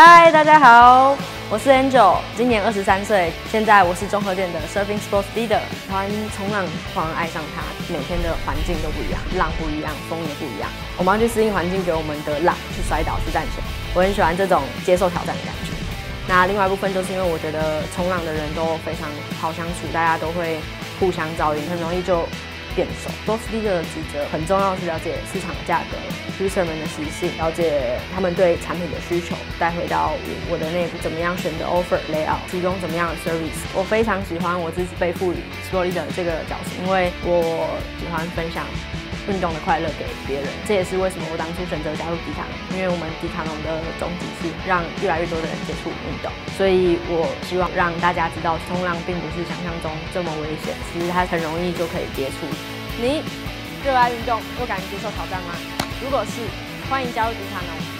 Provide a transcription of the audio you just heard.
嗨，大家好，我是 Angel， 今年23岁，现在我是中和店的 Surfing Sports Leader。喜欢冲浪，突然爱上它，每天的环境都不一样，浪不一样，风也不一样，我们要去适应环境给我们的浪，去摔倒，去站起来。我很喜欢这种接受挑战的感觉。那另外一部分就是因为我觉得冲浪的人都非常好相处，大家都会互相照应，很容易就变熟。Sports Leader 的职责很重要，是了解市场的价格、user 们的习性，了解他们对产品的需求，带回到我的内部，怎么样选择 offer layout， 提供怎么样的 service。我非常喜欢我自己被赋予 Sports Leader 这个角色，因为我喜欢分享运动的快乐给别人，这也是为什么我当初选择加入迪卡侬，因为我们迪卡侬的宗旨是让越来越多的人接触运动，所以我希望让大家知道冲浪并不是想象中这么危险，其实它很容易就可以接触。你热爱运动又敢接受挑战吗？如果是，欢迎加入迪卡侬。